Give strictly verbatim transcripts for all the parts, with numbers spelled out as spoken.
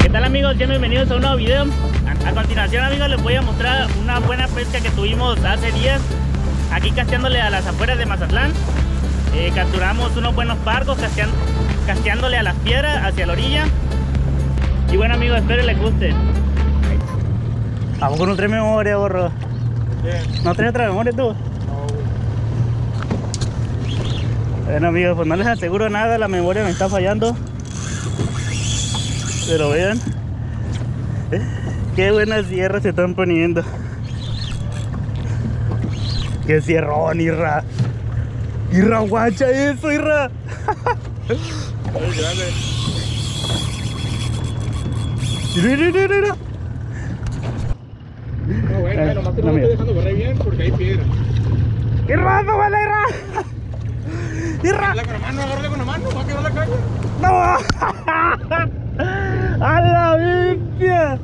¿Qué tal, amigos? Bienvenidos a un nuevo video. A continuación, amigos, les voy a mostrar una buena pesca que tuvimos hace días aquí casteándole a las afueras de Mazatlán. Eh, capturamos unos buenos pargos casteando, casteándole a las piedras hacia la orilla. Y bueno, amigos, espero les guste. Vamos con un tres memoria, gorro. ¿No traes otra memoria tú? No. Bueno, amigos, pues no les aseguro nada, la memoria me está fallando. Pero vean qué buenas sierras se están poniendo. Qué sierrón, Isra. Isra, guacha eso, Isra. No, bueno, eh, nomás te lo no estoy dejando correr bien porque hay piedra. ¡Irra, no vale, Irra! ¡Irra! ¡Agárrala con la mano, agárrala con la mano! ¡Va a quebrar la calle! ¡No! ¡A la bestia!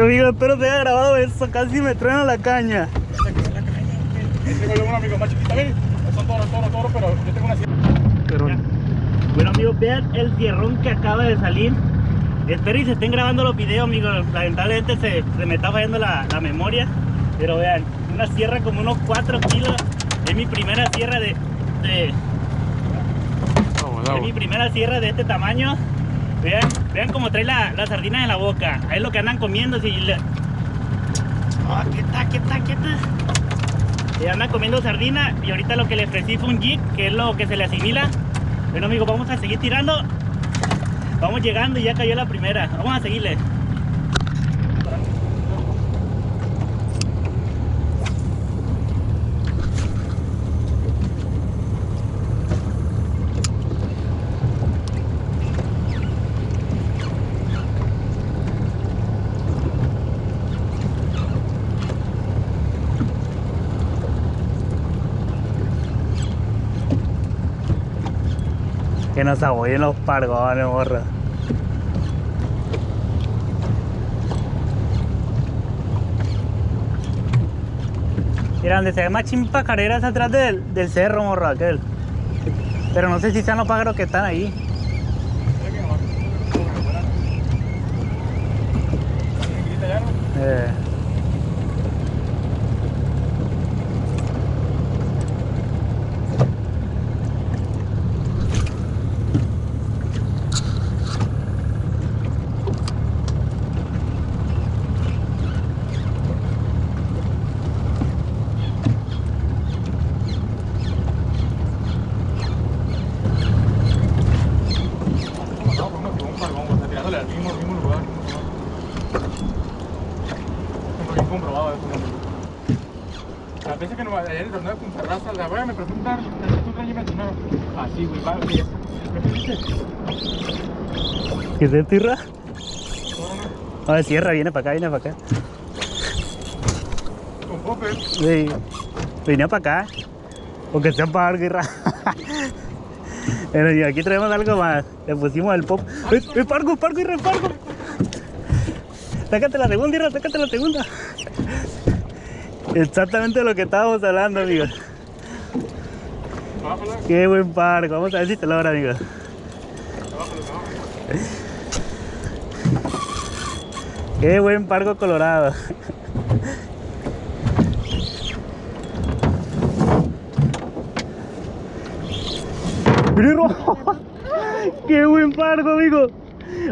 Amigo, espero te haya grabado eso. Casi me truena la caña. Se quedó la caña. Tengo yo un amigo más chiquita, miren. Son toros, toros, toros, pero yo tengo una sierra. Pero... Bueno, amigos, vean el cierrón que acaba de salir. Espero y se estén grabando los videos, amigos. Lamentablemente se, se me está fallando la, la memoria. Pero vean, una sierra como unos cuatro kilos. Es mi primera sierra de... de vamos, vamos. Es mi primera sierra de este tamaño. Vean, vean cómo trae la, las sardinas en la boca. Ahí es lo que andan comiendo. Si le... oh, ¿qué está, qué está, qué está? Y andan comiendo sardina. Y ahorita lo que le ofrecí fue un jig, que es lo que se le asimila. Bueno, amigos, vamos a seguir tirando. Vamos llegando y ya cayó la primera. Vamos a seguirle. Que nos abollen los pargones, morra. Mira, donde se ve más chimpacareras atrás del, del cerro, morra, aquel. Pero no sé si sean los pájaros que están ahí. Eh. A veces que no, ayer el torneo con Terraza, la voy a me preguntar, ¿tú traes imaginado? Así, güey, va, güey. ¿Qué es de tierra? No, de sierra, viene para acá, viene para acá. ¿Con Pope? Sí, vine para acá. Porque sea para algo, Irra. Bueno, y aquí traemos algo más. Le pusimos el pop. ¡Es pargo, pargo, Irra, pargo! Sácate la segunda, Irra, sácate la segunda. Exactamente lo que estábamos hablando, amigos. Qué buen pargo. Vamos a ver si te logra, amigos. Qué buen pargo colorado. Qué buen pargo, amigo.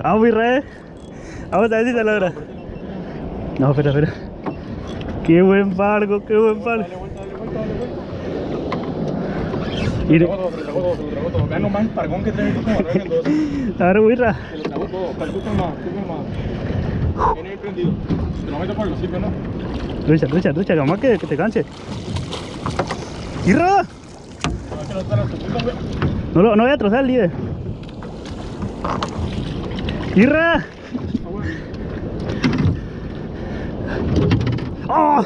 Vamos, Israel. Vamos a ver si te logra. No, espera, espera. Qué buen pargo, qué buen pargo. Mire. Vean nomás el pargón que trae el a ver, Guirra. Se lo trago todo, calcuta más, calcuta más. Viene ahí prendido. Te lo meto por los sirve, ¿no? Lucha, lucha, lucha, nomás que, que te canse. ¡Guirra! No, no, no voy a trozar el líder. ¡Guirra! Oh.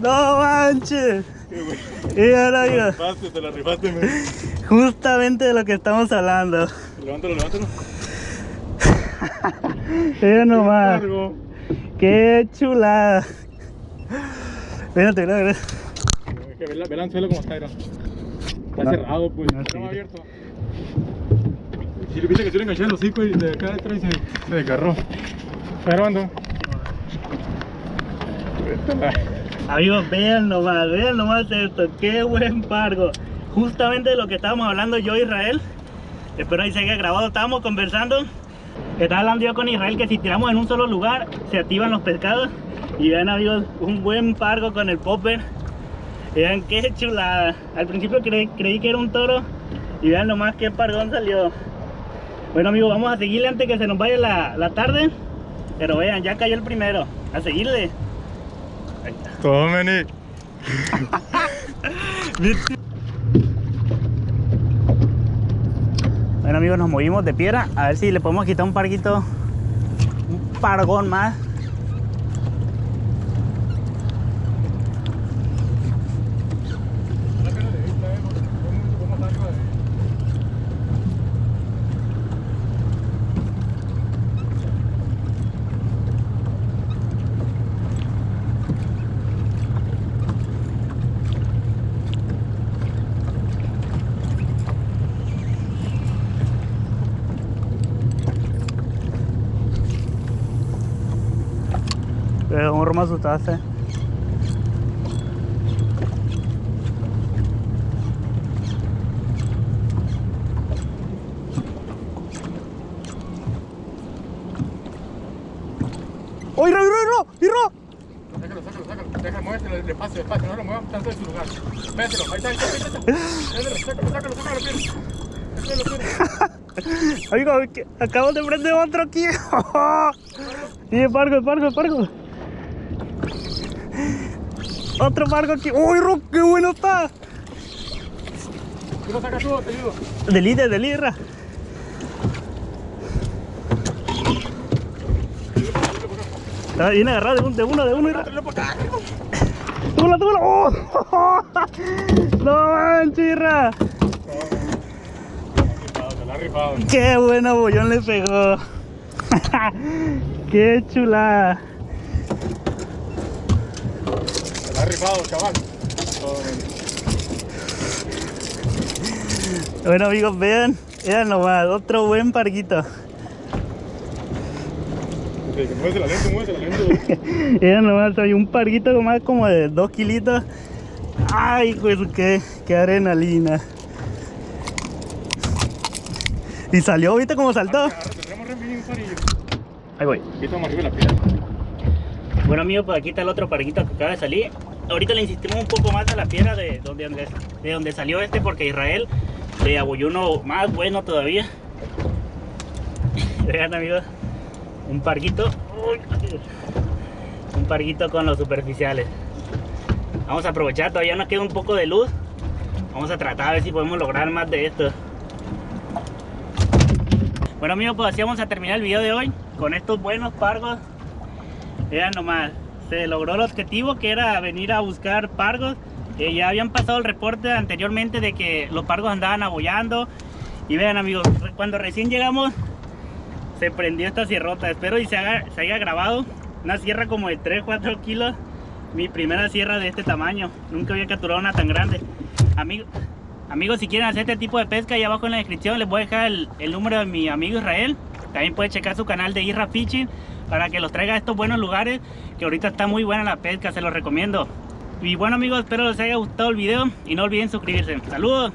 No manches. Qué bueno. Te, te la rifaste, man. Justamente de lo que estamos hablando. Levántalo, levántalo. Mira nomás. Qué chulada. Vénate, vénate. Ve el anzuelo como está, era. Está cerrado, pues. No está abierto. Y viste que se le enganché el hocico y de acá atrás se, se desgarró. Pero ando. Amigos, vean nomás, vean nomás esto, qué buen pargo. Justamente de lo que estábamos hablando yo, Israel. Espero ahí se haya grabado. Estábamos conversando. Estaba hablando yo con Israel que si tiramos en un solo lugar se activan los pescados. Y vean, amigos, un buen pargo con el popper. Vean qué chulada. Al principio cre creí que era un toro. Y vean nomás qué pargón salió. Bueno, amigos, vamos a seguirle antes que se nos vaya la, la tarde. Pero vean, ya cayó el primero. A seguirle. Ahí está. Tómeni. Bueno, amigos, nos movimos de piedra. A ver si le podemos quitar un parguito. Un pargón más. Más sustancia. ¡Oh, Irro, Irro, Irro! ¡Irro! Sácalo, sácalo, sácalo. Deja, muévete, le, le paso, le paso. No lo muevas tanto de su lugar. Mételo, ahí está, ahí está, ahí está. Sácalo, sácalo, sácalo, sácalo, sácalo. Amigo, que acabo de prender otro aquí. Y el pargo, el pargo, el pargo. Otro barco aquí. ¡Uy, Rock! ¡Qué bueno está! ¿Lo sacas tú o te ayudo? Del líder, del líder. Está bien agarrado de uno, de uno. ¡Túbala, túbala! ¡Oh! ¡No manches, Irra! ¡Qué bueno bollón le pegó! ¡Qué chula! Rifado, chaval. Bueno, amigos, vean, vean nomás, otro buen parguito. Okay, muévete la lente, muévete la lente. Vean nomás, trae un parguito más como de dos kilitos. Ay, pues qué, qué adrenalina. Y salió, ¿viste cómo saltó? Ahora, ahora bien, ahí voy. Bueno, amigos, pues aquí está el otro parguito que acaba de salir. Ahorita le insistimos un poco más a la piedra de donde, de donde salió este, porque Israel le abolló uno más bueno todavía. Vean, amigos, un parguito. Un parguito con los superficiales. Vamos a aprovechar, todavía nos queda un poco de luz. Vamos a tratar a ver si podemos lograr más de esto. Bueno, amigos, pues así vamos a terminar el video de hoy con estos buenos pargos. Vean nomás. Se logró el objetivo que era venir a buscar pargos. Eh, ya habían pasado el reporte anteriormente de que los pargos andaban abollando. Y vean, amigos, cuando recién llegamos se prendió esta sierrota. Espero y se, haga, se haya grabado. Una sierra como de tres cuatro kilos. Mi primera sierra de este tamaño. Nunca había capturado una tan grande. Amigo, amigos, si quieren hacer este tipo de pesca, ahí abajo en la descripción les voy a dejar el, el número de mi amigo Israel. También puede checar su canal de Isra Fishing para que los traiga a estos buenos lugares, que ahorita está muy buena la pesca, se los recomiendo. Y bueno, amigos, espero les haya gustado el video y no olviden suscribirse. ¡Saludos!